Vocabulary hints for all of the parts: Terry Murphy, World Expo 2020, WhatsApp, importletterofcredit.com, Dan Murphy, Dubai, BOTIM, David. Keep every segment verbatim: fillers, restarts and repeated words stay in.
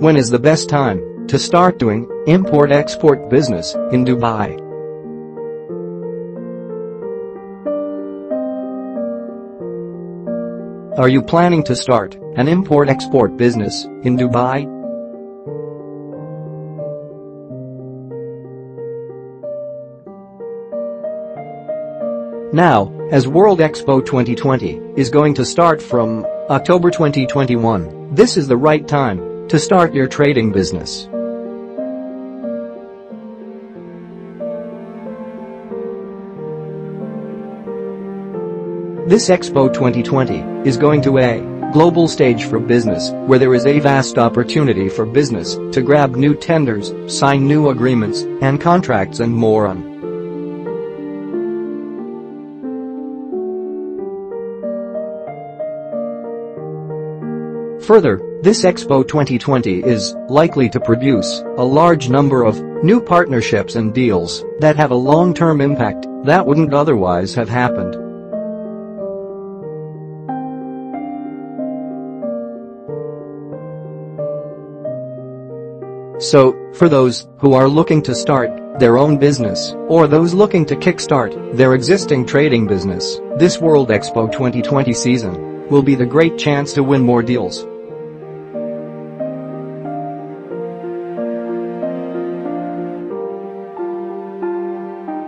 When is the best time to start doing import-export business in Dubai? Are you planning to start an import-export business in Dubai? Now, as World Expo twenty twenty is going to start from October twenty twenty-one, this is the right time to start your trading business. This Expo twenty twenty is going to a global stage for business where there is a vast opportunity for business to grab new tenders, sign new agreements and contracts and more on. Further, this Expo twenty twenty is likely to produce a large number of new partnerships and deals that have a long-term impact that wouldn't otherwise have happened. So, for those who are looking to start their own business or those looking to kickstart their existing trading business, this World Expo twenty twenty season will be the great chance to win more deals.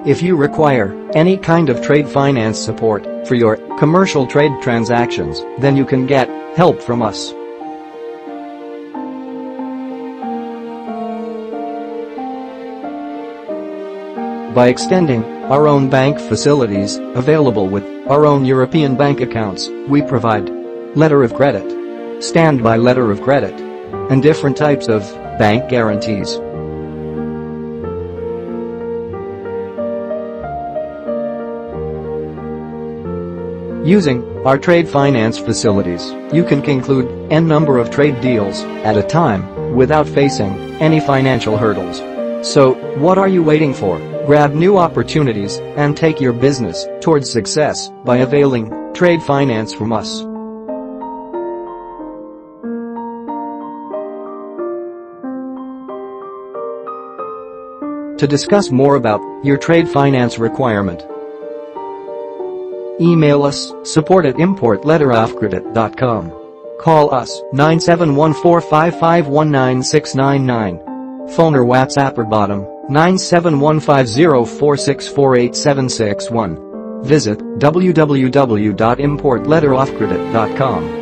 If you require any kind of trade finance support for your commercial trade transactions, then you can get help from us. By extending our own bank facilities available with our own European bank accounts, we provide letter of credit, standby letter of credit, and different types of bank guarantees. Using our trade finance facilities, you can conclude n number of trade deals at a time without facing any financial hurdles. So, what are you waiting for? Grab new opportunities and take your business towards success by availing trade finance from us. To discuss more about your trade finance requirement, email us support at import letter of credit dot com. Call us nine seven one four five five one nine six nine nine. Phone or WhatsApp or BOTIM nine seven one five zero four six four eight seven six one. Visit w w w dot import letter of credit dot com.